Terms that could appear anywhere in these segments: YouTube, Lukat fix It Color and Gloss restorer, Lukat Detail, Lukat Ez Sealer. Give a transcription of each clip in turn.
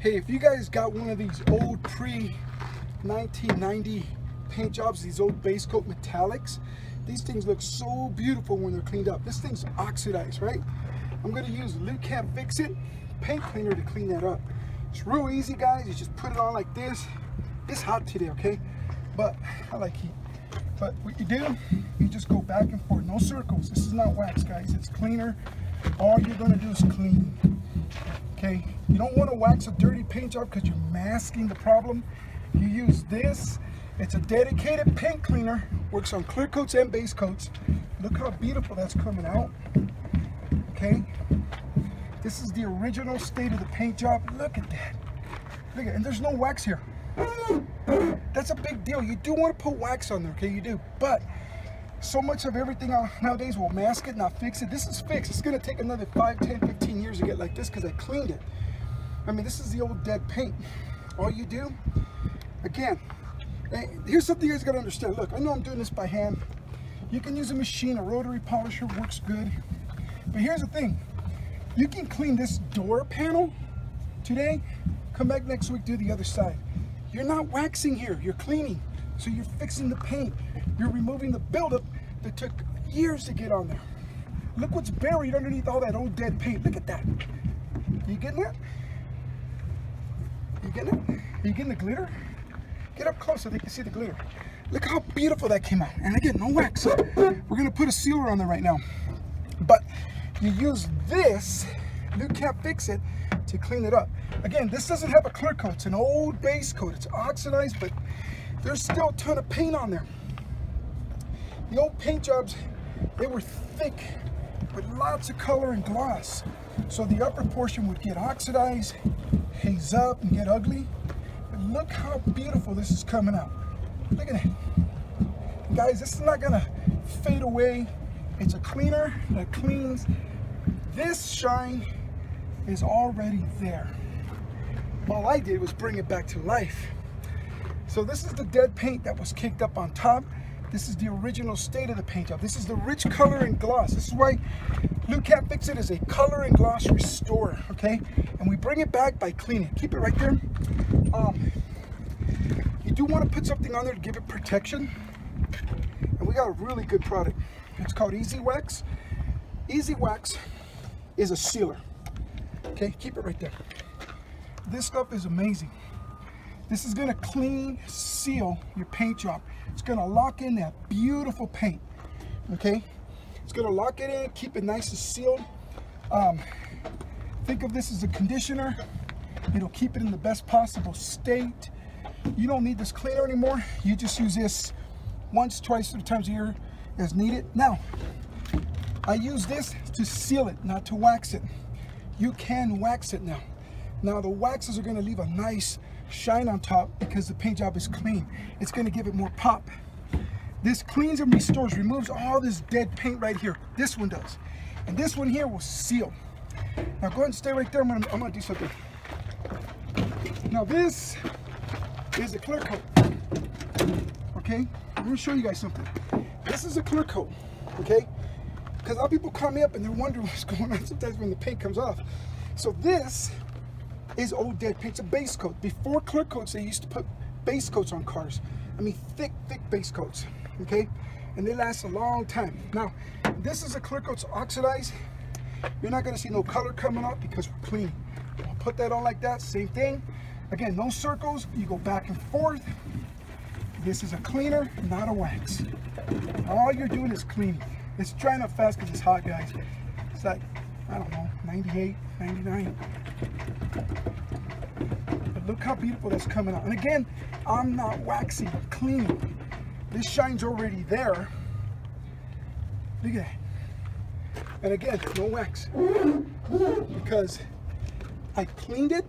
Hey, if you guys got one of these old pre-1990 paint jobs, these old base coat metallics, these things look so beautiful when they're cleaned up. This thing's oxidized, right? I'm going to use Lukat Fix It paint cleaner to clean that up. It's real easy, guys. You just put it on like this. It's hot today, okay? But I like heat. But what you do, you just go back and forth. No circles. This is not wax, guys. It's cleaner. All you're going to do is clean. Okay? You don't want to wax a dirty paint job because you're masking the problem. You use this. It's a dedicated paint cleaner. Works on clear coats and base coats. Look how beautiful that's coming out. Okay? This is the original state of the paint job. Look at that. Look at it. And there's no wax here. That's a big deal. You do want to put wax on there, okay? You do. But so much of everything nowadays will mask it, not fix it. This is fixed. It's going to take another 5, 10, 15 years to get like this because I cleaned it. I mean, this is the old dead paint. All you do, again, here's something you guys got to understand. Look, I know I'm doing this by hand. You can use a machine, a rotary polisher works good. But here's the thing. You can clean this door panel today, come back next week, do the other side. You're not waxing here, you're cleaning. So you're fixing the paint. You're removing the buildup that took years to get on there. Look what's buried underneath all that old dead paint. Look at that. You getting that? You getting it? You getting the glitter? Get up close so they can see the glitter. Look how beautiful that came out. And again, no wax. We're gonna put a sealer on there right now. But you use this Lukat Fix It to clean it up. Again, this doesn't have a clear coat. It's an old base coat. It's oxidized, but there's still a ton of paint on there. The old paint jobs, they were thick with lots of color and gloss. So the upper portion would get oxidized, haze up, and get ugly. But look how beautiful this is coming out. Look at that. Guys, this is not gonna fade away. It's a cleaner that cleans. This shine is already there. All I did was bring it back to life. So this is the dead paint that was caked up on top. This is the original state of the paint job. This is the rich color and gloss. This is why Lukat Fix It is a color and gloss restorer, okay? And we bring it back by cleaning. Keep it right there. You do want to put something on there to give it protection. And we got a really good product. It's called Easy Wax. Easy Wax is a sealer. Okay, keep it right there. This stuff is amazing. This is gonna clean, seal your paint job. It's gonna lock in that beautiful paint. Okay, it's gonna lock it in, keep it nice and sealed. Think of this as a conditioner. It'll keep it in the best possible state. You don't need this cleaner anymore. You just use this once, twice, 3 times a year as needed. Now, I use this to seal it, not to wax it. You can wax it now. Now the waxes are gonna leave a nice shine on top because the paint job is clean. It's gonna give it more pop. This cleans and restores, removes all this dead paint right here. This one does. And this one here will seal. Now go ahead and stay right there, I'm gonna do something. Now this is a clear coat, okay? I'm gonna show you guys something. This is a clear coat, okay? Because a lot of people call me up and they're wondering what's going on sometimes when the paint comes off. So this is old dead paint. It's a base coat. Before clear coats, they used to put base coats on cars. I mean, thick, thick base coats, okay? And they last a long time. Now, this is a clear coat, so oxidized. You're not gonna see no color coming up because we're clean. I'll put that on like that, same thing. Again, no circles, you go back and forth. This is a cleaner, not a wax. All you're doing is cleaning. It's drying up fast because it's hot, guys. It's like, I don't know, 98, 99. But look how beautiful that's coming out. And again, I'm not waxing, I'm cleaning. This shine's already there. Look at that. And again, no wax. Because I cleaned it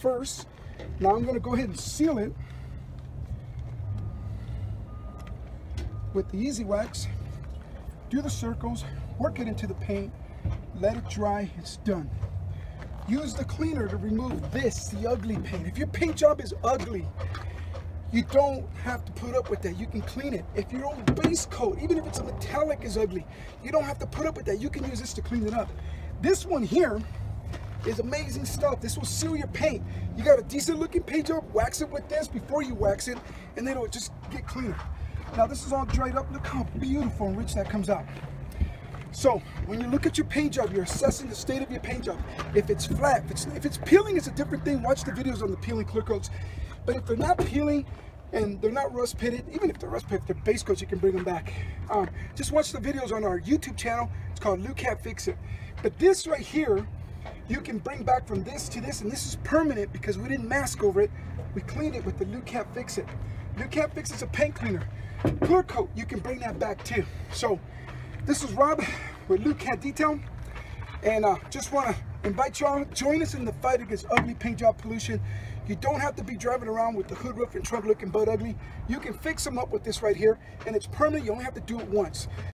first. Now I'm gonna go ahead and seal it with the Easy Wax. Do the circles, work it into the paint, let it dry, it's done. Use the cleaner to remove this, the ugly paint. If your paint job is ugly, you don't have to put up with that. You can clean it. If your old base coat, even if it's a metallic, is ugly, you don't have to put up with that. You can use this to clean it up. This one here is amazing stuff. This will seal your paint. You got a decent looking paint job, wax it with this before you wax it, and then it'll just get cleaner. Now this is all dried up. Look how beautiful and rich that comes out. So when you look at your paint job, you're assessing the state of your paint job. If it's flat, if it's peeling, it's a different thing. Watch the videos on the peeling clear coats. But if they're not peeling and they're not rust pitted, even if they're rust pitted, they're base coats, you can bring them back. Just watch the videos on our YouTube channel. It's called Lukat Fix It. But this right here, you can bring back from this to this, and this is permanent because we didn't mask over it. We cleaned it with the Lukat Fix It. Lukat Fix It's a paint cleaner. Clear coat, you can bring that back too. So this is Rob with Lukat Detail, and just want to invite y'all, join us in the fight against ugly paint job pollution. You don't have to be driving around with the hood roof and trunk looking butt ugly. You can fix them up with this right here, and it's permanent. You only have to do it once.